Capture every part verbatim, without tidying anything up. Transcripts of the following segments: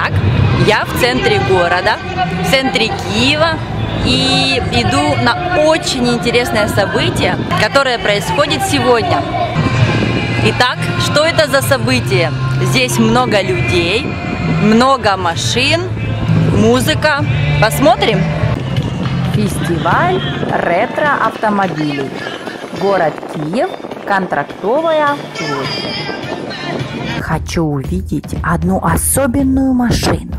Итак, я в центре города, в центре Киева, и иду на очень интересное событие, которое происходит сегодня. Итак, что это за событие? Здесь много людей, много машин, музыка. Посмотрим. Фестиваль ретро-автомобилей. Город Киев, Контрактовая площадь. Хочу увидеть одну особенную машину.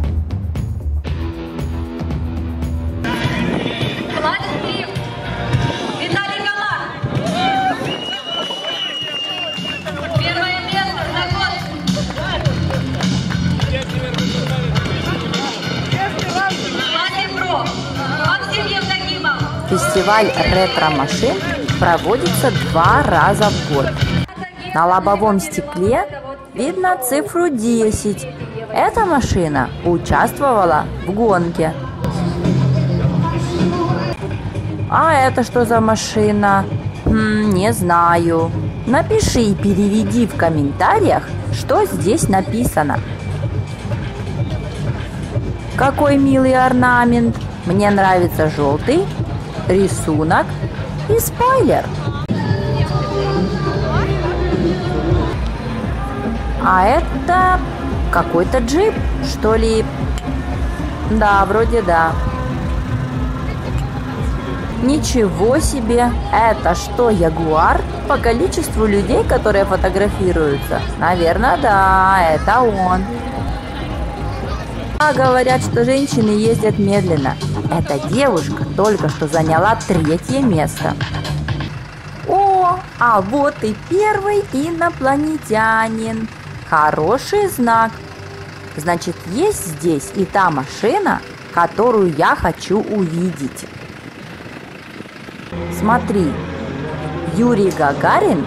Фестиваль ретро-машин проводится два раза в год. На лобовом стекле видно цифру десять. Эта машина участвовала в гонке. А это что за машина? М-м, не знаю. Напиши и переведи в комментариях, что здесь написано. Какой милый орнамент. Мне нравится желтый. Рисунок и спойлер. А это какой-то джип, что ли? Да, вроде да. Ничего себе! Это что, ягуар? По количеству людей, которые фотографируются? Наверное, да, это он. А говорят, что женщины ездят медленно. Эта девушка только что заняла третье место. О, а вот и первый инопланетянин. Хороший знак. Значит, есть здесь и та машина, которую я хочу увидеть. Смотри, Юрий Гагарин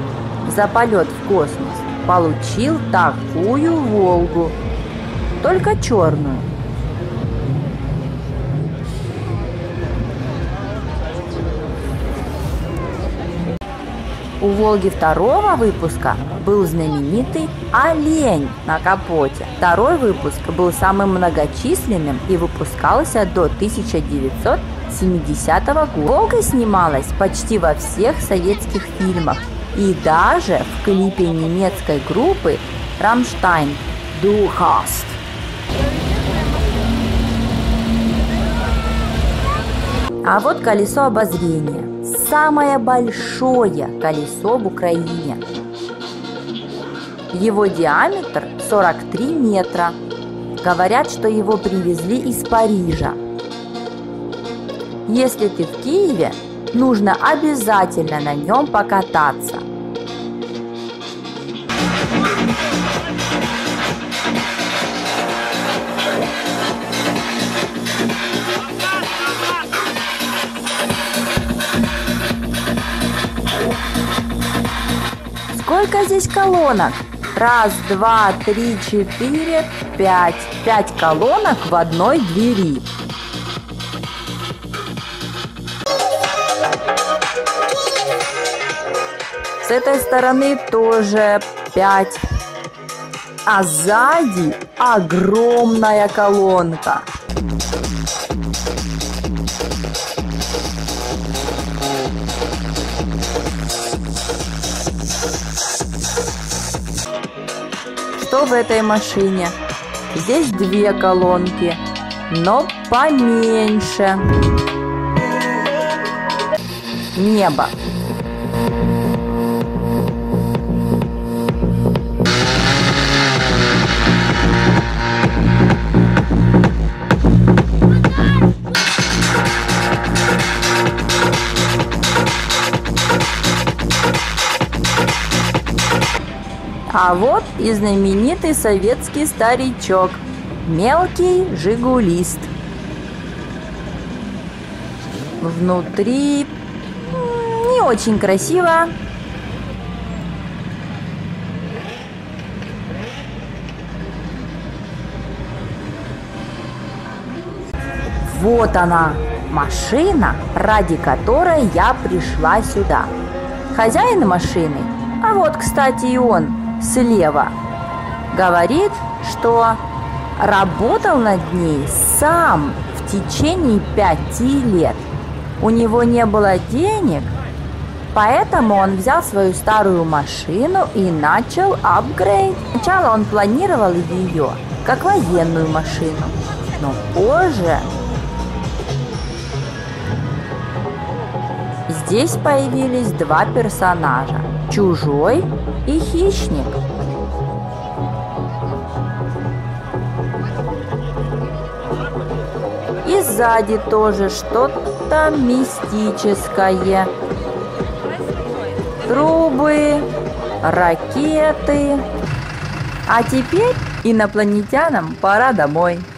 за полет в космос получил такую Волгу. Только черную. У «Волги» второго выпуска был знаменитый олень на капоте. Второй выпуск был самым многочисленным и выпускался до тысяча девятьсот семидесятого года. «Волга» снималась почти во всех советских фильмах и даже в клипе немецкой группы «Рамштайн» «Ду Хаст». А вот колесо обозрения. Самое большое колесо в Украине. Его диаметр сорок три метра. Говорят, что его привезли из Парижа. Если ты в Киеве, нужно обязательно на нем покататься. Сколько здесь колонок? Раз, два, три, четыре, пять. Пять колонок в одной двери. С этой стороны тоже пять. А сзади огромная колонка. Что в этой машине? Здесь две колонки, но поменьше. Небо. А вот и знаменитый советский старичок, мелкий жигулист. Внутри не очень красиво. Вот она, машина, ради которой я пришла сюда. Хозяин машины, а вот, кстати, и он. Слева говорит, что Работал над ней сам в течение пяти лет. У него не было денег, поэтому он взял свою старую машину и начал апгрейд. Сначала он планировал ее как военную машину, но позже здесь появились два персонажа – Чужой и Хищник. И сзади тоже что-то мистическое. Трубы, ракеты. А теперь инопланетянам пора домой.